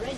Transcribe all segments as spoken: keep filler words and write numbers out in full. Red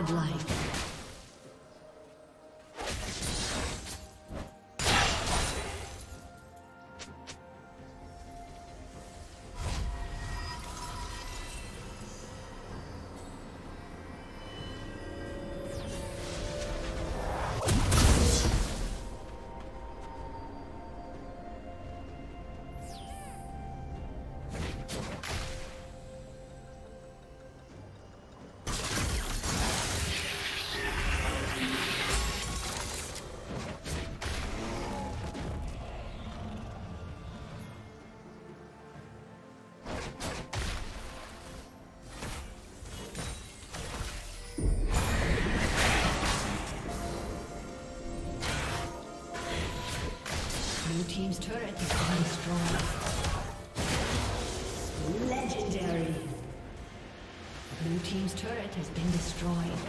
godlike. Team's turret is coming strong. Legendary. Blue team's turret has been destroyed.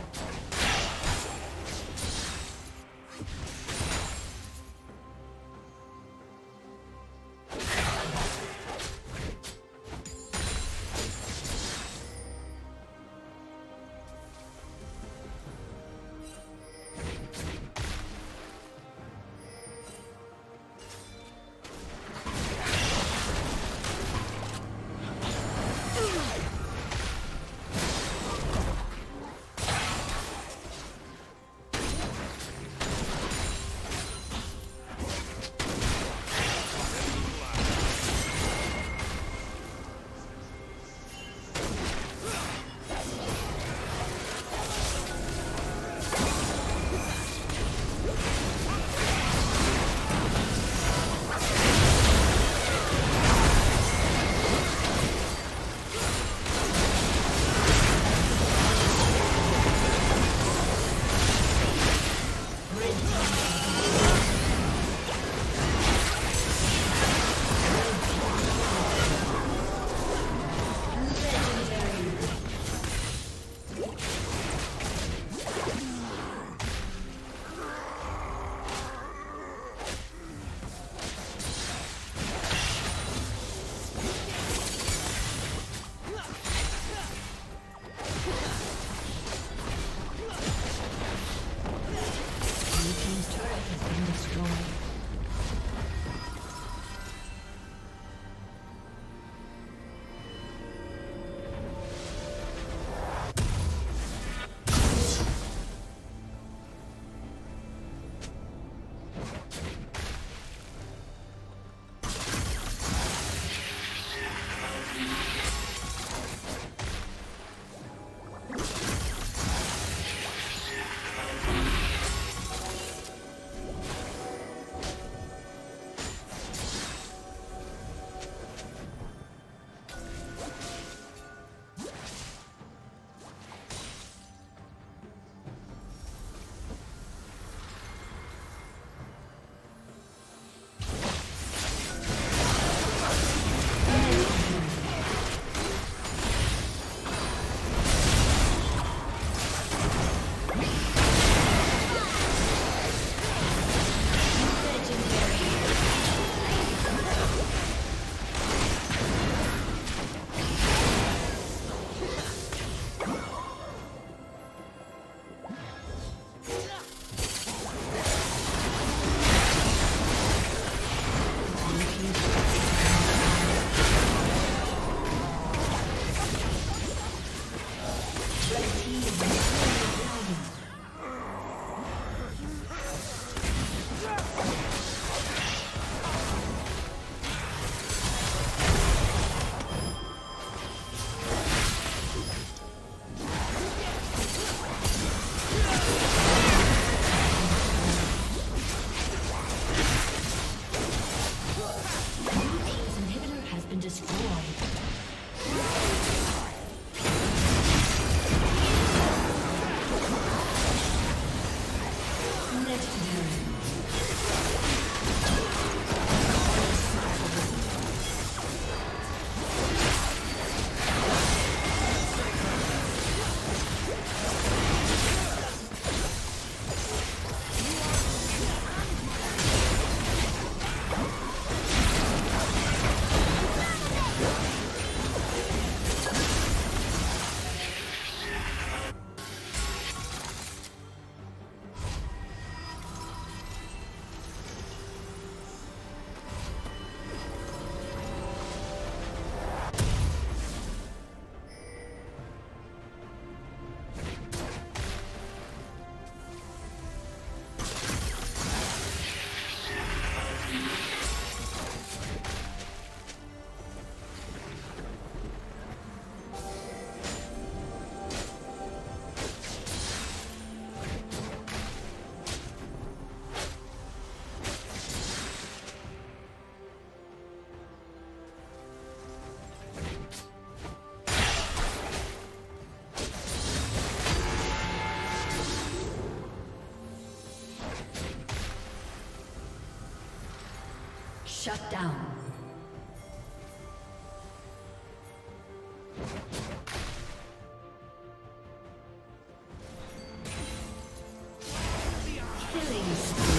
Shut down. Killing spree.